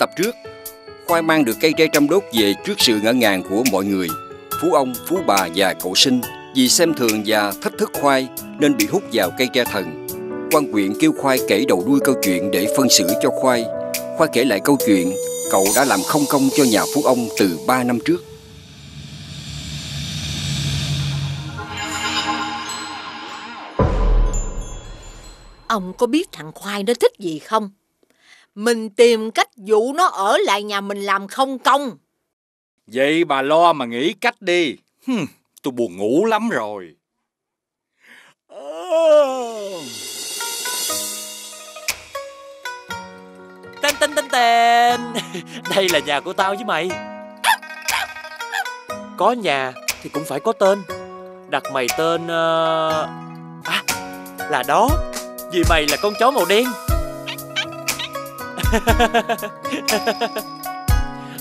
tập trước, Khoai mang được cây tre trăm đốt về trước sự ngỡ ngàng của mọi người, phú ông, phú bà và cậu sinh. Vì xem thường và thách thức Khoai nên bị hút vào cây tre thần. Quan Quyện kêu Khoai kể đầu đuôi câu chuyện để phân xử cho Khoai. Khoai kể lại câu chuyện cậu đã làm không công cho nhà phú ông từ 3 năm trước. Ông có biết thằng Khoai nó thích gì không? Mình tìm cách dụ nó ở lại nhà mình làm không công. Vậy bà lo mà nghĩ cách đi. Tôi buồn ngủ lắm rồi. Tên. Đây là nhà của tao với mày. Có nhà thì cũng phải có tên. Đặt mày tên là đó, vì mày là con chó màu đen.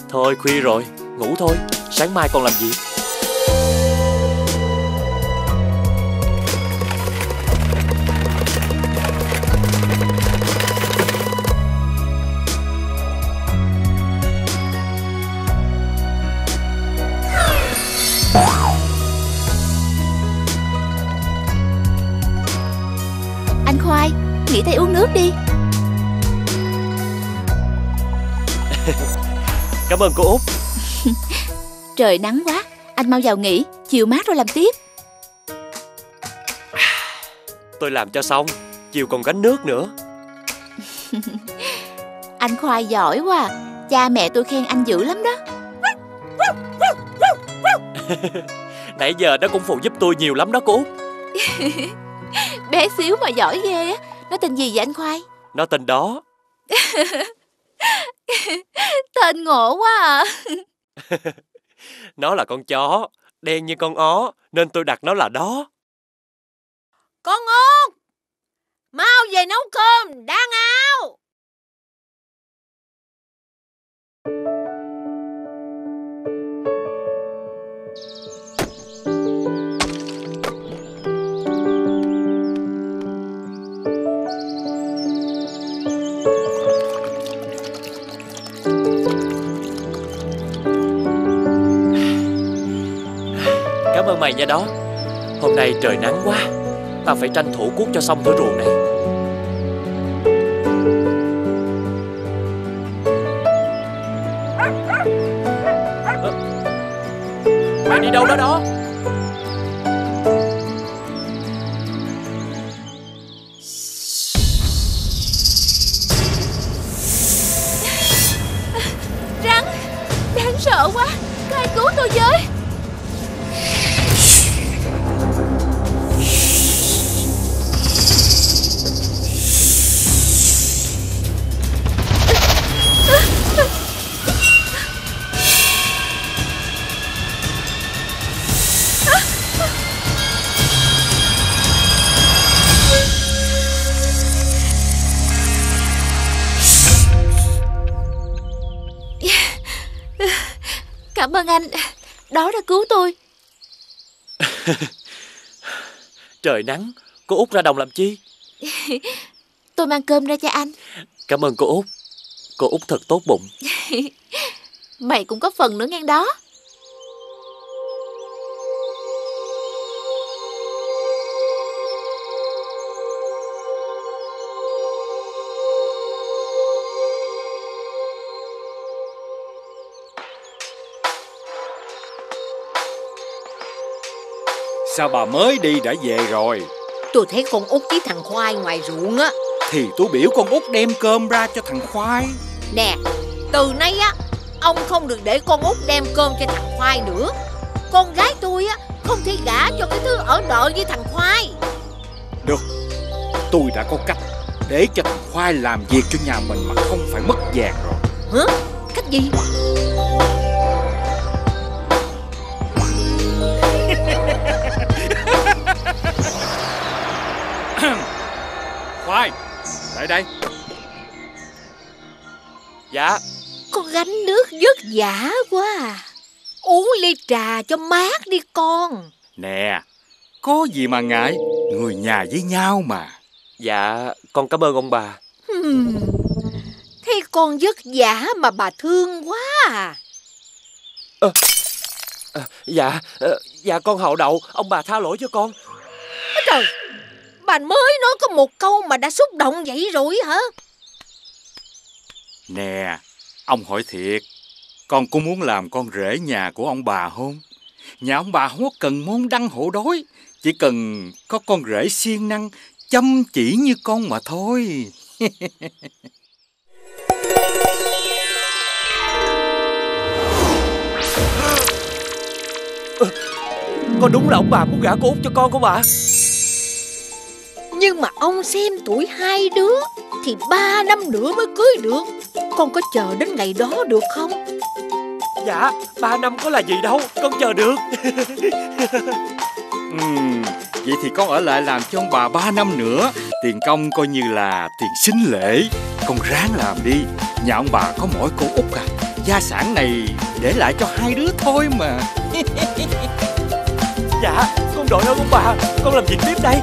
Thôi khuya rồi, ngủ thôi. Sáng mai còn làm gì? Anh Khoai, nghỉ tay uống nước đi. Cảm ơn cô Út. Trời nắng quá, anh mau vào nghỉ, chiều mát rồi làm tiếp. Tôi làm cho xong, chiều còn gánh nước nữa. Anh Khoai giỏi quá, cha mẹ tôi khen anh dữ lắm đó. Nãy giờ nó cũng phụ giúp tôi nhiều lắm đó cô Út. Bé xíu mà giỏi ghê á. Nó tên gì vậy anh Khoai? Nó tên đó. Tên ngộ quá à. Nó là con chó, đen như con ó, nên tôi đặt nó là đó. Con Út, mau về nấu cơm, đang ao. Cảm ơn mày nha đó. Hôm nay trời nắng quá, tao phải tranh thủ cuốc cho xong thửa ruộng này. Mày đi đâu đó đó? Rắn, đáng sợ quá, có ai cứu tôi với. Cảm ơn anh, đó đã cứu tôi. Trời nắng, cô Út ra đồng làm chi? Tôi mang cơm ra cho anh. Cảm ơn cô Út. Cô Út thật tốt bụng. Mày cũng có phần nữa ngang đó. Sao bà mới đi đã về rồi? Tôi thấy con Út với thằng Khoai ngoài ruộng á. Thì tôi biểu con Út đem cơm ra cho thằng Khoai. Nè, từ nay á, ông không được để con Út đem cơm cho thằng Khoai nữa. Con gái tôi á, không thể gả cho cái thứ ở đợi với thằng Khoai. Được, tôi đã có cách để cho thằng Khoai làm việc cho nhà mình mà không phải mất vàng rồi. Hả? Cách gì? Khoai, lại đây. Dạ. Con gánh nước vất vả quá à. Uống ly trà cho mát đi con. Nè, có gì mà ngại, người nhà với nhau mà. Dạ, con cảm ơn ông bà. Thấy con vất vả mà bà thương quá à. Dạ con hậu đậu, ông bà tha lỗi cho con. Trời, bà mới nói có một câu mà đã xúc động vậy rồi hả? Nè, ông hỏi thiệt, con có muốn làm con rể nhà của ông bà không? Nhà ông bà không có cần môn đăng hộ đối, chỉ cần có con rể siêng năng, chăm chỉ như con mà thôi. Có đúng là ông bà muốn gả cô Út cho con không ạ? Nhưng mà ông xem tuổi hai đứa thì 3 năm nữa mới cưới được. Con có chờ đến ngày đó được không? Dạ, 3 năm có là gì đâu, con chờ được. Vậy thì con ở lại làm cho ông bà 3 năm nữa. Tiền công coi như là tiền sính lễ. Con ráng làm đi. Nhà ông bà có mỗi cô Út à. Gia sản này để lại cho hai đứa thôi mà. Dạ, con đội ơn ông bà. Con làm việc tiếp đây.